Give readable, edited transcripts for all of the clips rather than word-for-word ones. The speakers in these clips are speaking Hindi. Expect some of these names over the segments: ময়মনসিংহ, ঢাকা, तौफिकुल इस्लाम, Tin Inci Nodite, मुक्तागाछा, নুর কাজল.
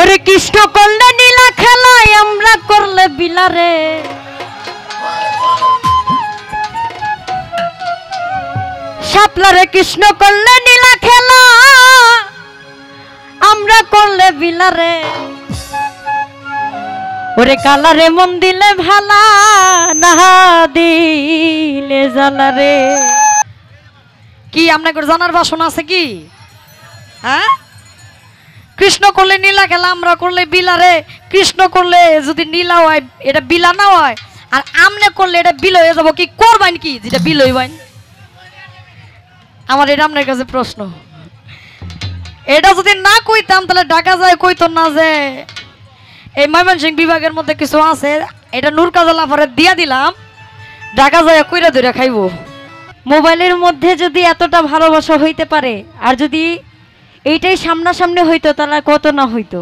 अरे कृष्ण कल्ले नीला खेलाय अमरा करले बिला रे शापला रे कृष्ण कल्ले नीला खेला अमरा करले बिला रे ओरे काला रे मन दिले भाला ना दिले जाला रे की हमने को जानार बासना से की हाँ कृष्ण करले नीला खेला आमरा करले बिला रे कृष्ण करले यदि नीला হয় এটা বিলা না হয় আর আমনে করলে এটা বিল হয়ে যাব কি করবেন কি যেটা বিল হইবেন আমার এটা আপনার কাছে প্রশ্ন এটা যদি না কইতাম তাহলে ঢাকা যায় কইতো না যে এই ময়মনসিংহ বিভাগের মধ্যে কিছু আছে এটা নূর কাজলা পরে দিয়া দিলাম ঢাকা যায় কইরা ধরে খাইবো মোবাইলের মধ্যে যদি এতটা ভালোবাসা হইতে পারে আর যদি এইটাই সামনা সামনে হইতো তারা কত না হইতো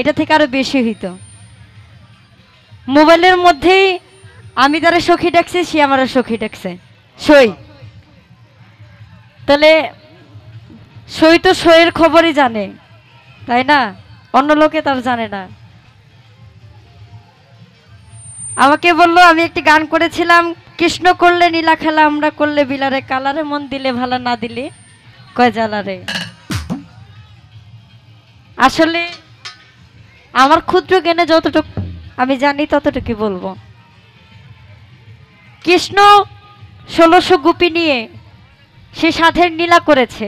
এটা থেকে আরো বেশি হইতো মোবাইলের মধ্যে আমি তারে সখী ডাকছি সে আমার সখী ডাকছে সই তাহলে সই তো সইয়ের খবরই জানে তাই না অন্য লোকে তার জানে না আমাকে বলল আমি একটি গান করেছিলাম কৃষ্ণ করলে নীলা খেলা আমরা করলে বিলারে কালারে মন দিলে ভালো না দিলে কয় জালারে আসলে আমার ক্ষুদ্র জ্ঞানে যতটুকু আমি জানি ততটুকুই বলবো কৃষ্ণ ১৬০০ গোপী নিয়ে সে সাধের লীলা করেছে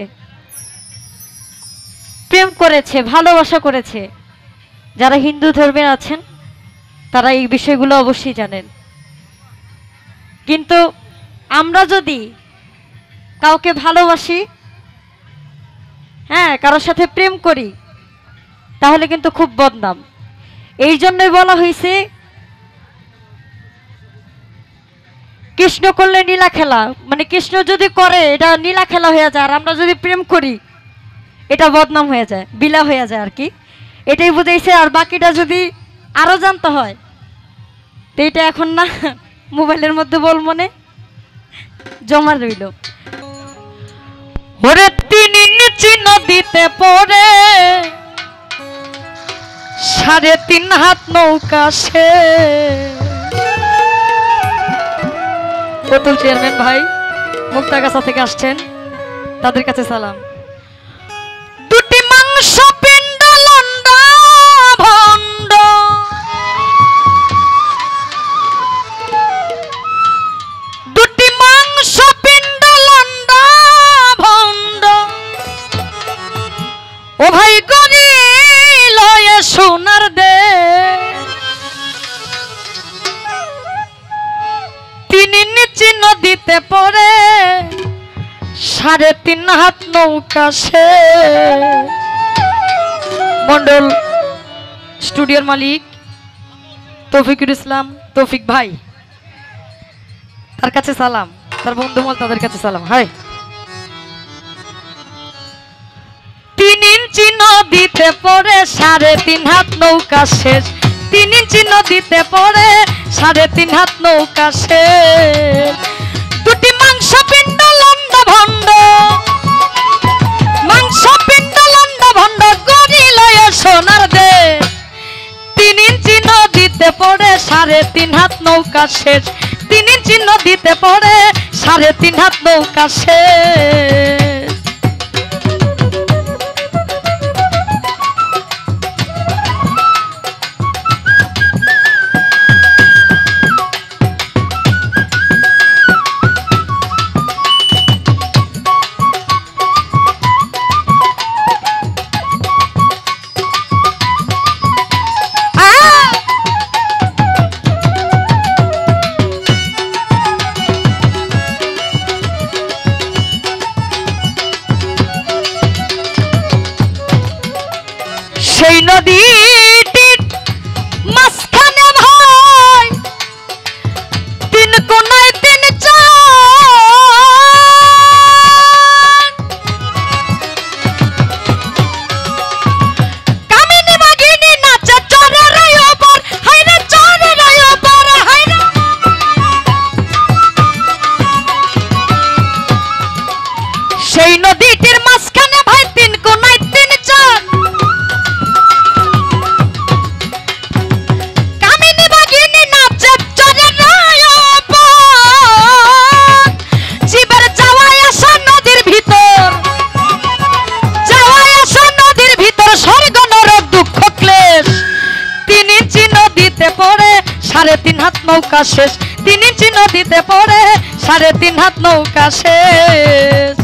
প্রেম করেছে ভালোবাসা করেছে যারা হিন্দু ধর্মে আছেন তারা এই বিষয়গুলো অবশ্যই জানেন কিন্তু আমরা যদি কাউকে ভালোবাসি হ্যাঁ কারোর সাথে প্রেম করি তাহলে কিন্তু খুব বদনাম এই জন্যই বলা হয়েছে কৃষ্ণ করলে নীলা খেলা মানে কৃষ্ণ যদি করে এটা নীলা খেলা হয়ে যায় আর আমরা যদি প্রেম করি এটা বদনাম হয়ে যায় বিলা হয়ে যায় আর কি এটাই বুঝাইছে আর বাকিটা যদি আরো জানতে হয় তো এটা এখন না মোবাইলের মধ্যে বল মনে জমা রইল ওরে তিন ইঞ্চি নদীতে পড়ে साढ़े तीन हाथ नौका से पुतुल चेयरमैन भाई मुक्तागाछा থেকে আসছেন তাদের কাছে সালাম দুটি মাংস পিণ্ড লন্ডা ভন্ড দুটি মাংস পিণ্ড লন্ডা ভন্ড ও ভাই सोनार दे तीन इंची नदीते पड़े साढ़े तीन हाथ नौका से मंडल स्टूडियो मालिक तौफिकुल इस्लाम तौफिक भाई तार काछे सालाम तार बंधुमल तादेर काछे सालाम हाय नदीते पड़े साढ़े तीन हाथ नौका शेष तीन इंची नदीते पड़े साढ़े तीन हाथ नौका शेष दुटी मांस पिंड लंड भंड मांस पिंड लंड भंड गड़ी लये सोनार दे तीन इंची नदीते पड़े साढ़े तीन हाथ नौका शेष तीन इंची नदीते पड़े साढ़े तीन हाथ नौका शेष तीन को तीन चार हाथ नौका शेष तीन इंची नदीते पड़े साढ़े तीन हाथ नौका शेष।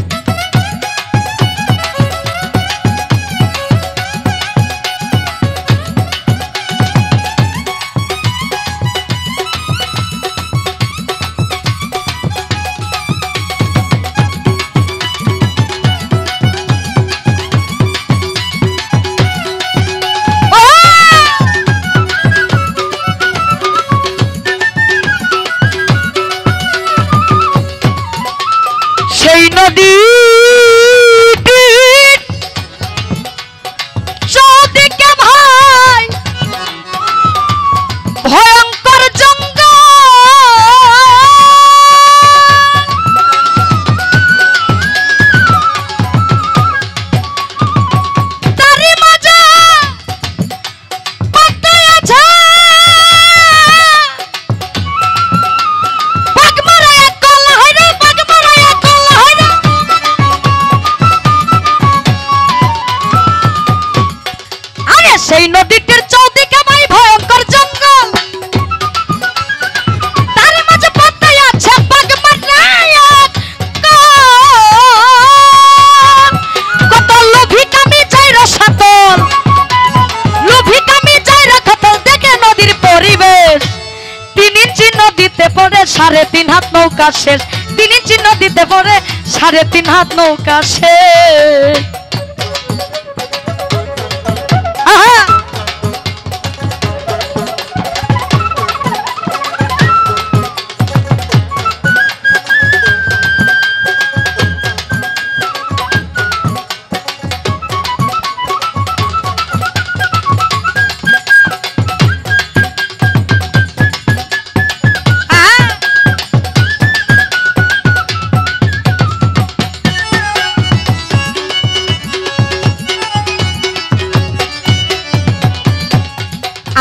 साढ़े तीन हाथ नौका शेष तीन इंची नदीते पड़े साढ़े तीन हाथ नौका शेष।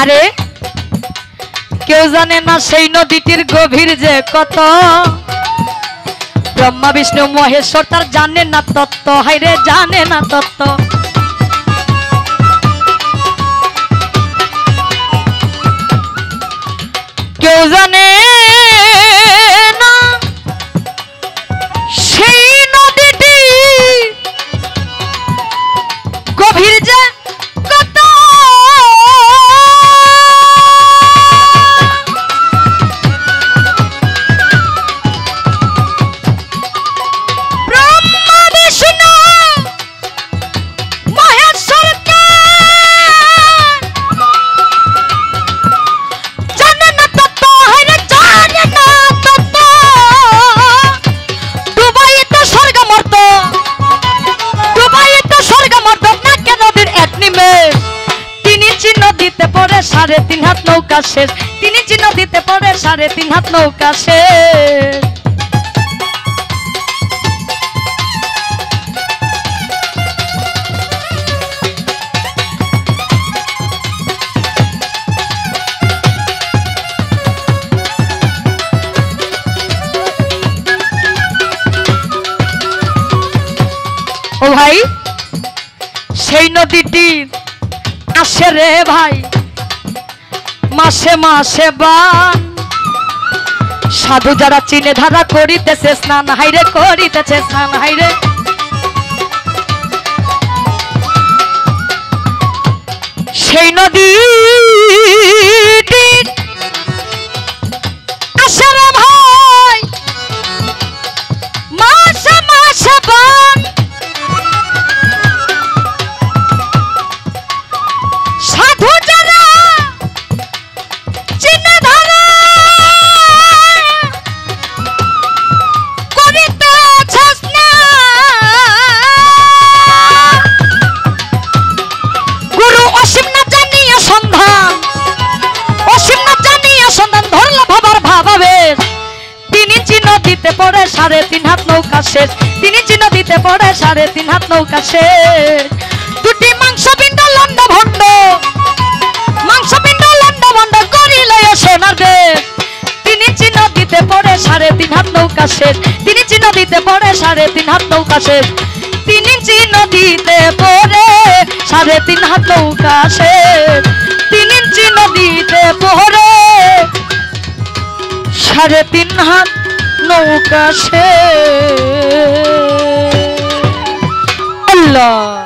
अरे क्यों जाने ना सेई नदीटिर गभीर जे कत ब्रह्मा विष्णु महेश्वर तार जाने ना तत्व हाय रे जाने ना तत्व। क्यों जाने ना सेई नदीटी गभीर जे साढ़े तीन हाथ नौका शेष तीन इंची नदीते पड़े साढ़े तीन हाथ नौका शेष। ओ भाई सेई नदीटी आछे रे भाई मासे मासे बान साधु जरा चीने धारा करितेछे स्नान हाय रे करितेछे स्नान हाय रे। सेई नदीटी आछे रे भाई मासे मासे बान साधु जरा पड़े साढ़े तीन हाथ नौका शेष तीन इंची नदीते पड़े साढ़े तीन हाथ नौका शेष। दुटी मांसपिंड लंड भंड करिले सोनार देश तीन इंची नदीते पड़े साढ़े तीन हाथ नौका शेष तीन इंची नदीते पड़े साढ़े तीन हाथ नौका शेष तीन इंची नदीते पड़े साढ़े तीन हाथ नौका शेष तीन इंची नदीते पड़े साढ़े तीन हाथ नौका से अल्लाह।